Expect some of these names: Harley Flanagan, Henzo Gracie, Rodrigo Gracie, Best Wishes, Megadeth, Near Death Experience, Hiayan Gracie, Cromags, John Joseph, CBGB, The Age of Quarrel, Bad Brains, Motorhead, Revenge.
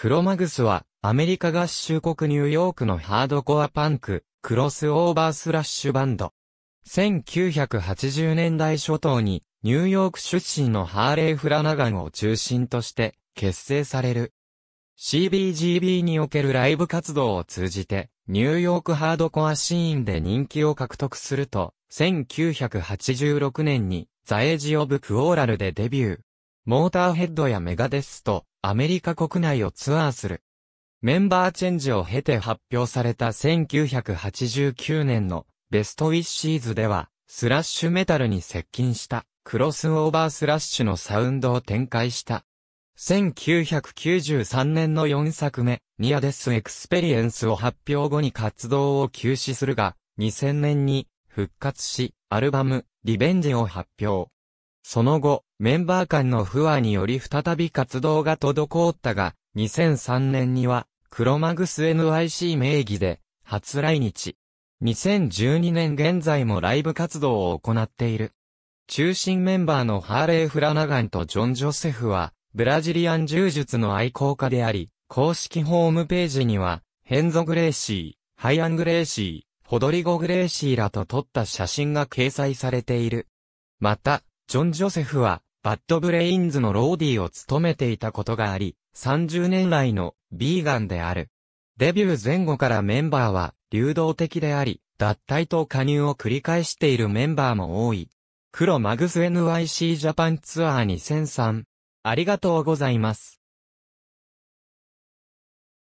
クロマグスは、アメリカ合衆国ニューヨークのハードコアパンク、クロスオーバースラッシュバンド。1980年代初頭に、ニューヨーク出身のハーレー・フラナガンを中心として、結成される。CBGB におけるライブ活動を通じて、ニューヨークハードコアシーンで人気を獲得すると、1986年に、The Age of Quarrelでデビュー。モーターヘッドやメガデスと、アメリカ国内をツアーする。メンバーチェンジを経て発表された1989年のベストウィッシーズでは、スラッシュメタルに接近した、クロスオーバースラッシュのサウンドを展開した。1993年の4作目、Near Death Experienceを発表後に活動を休止するが、2000年に復活し、アルバム、Revengeを発表。その後、メンバー間の不和により再び活動が滞ったが、2003年には、クロマグス NYC 名義で、初来日。2012年現在もライブ活動を行っている。中心メンバーのハーレー・フラナガンとジョン・ジョセフは、ブラジリアン柔術の愛好家であり、公式ホームページには、ヘンゾ・グレーシー、ハイアン・グレーシー、ホドリゴ・グレーシーらと撮った写真が掲載されている。また、ジョン・ジョセフは、バッドブレインズのローディーを務めていたことがあり、30年来のビーガンである。デビュー前後からメンバーは流動的であり、脱退と加入を繰り返しているメンバーも多い。クロマグス NYC ジャパンツアー2003。ありがとうございます。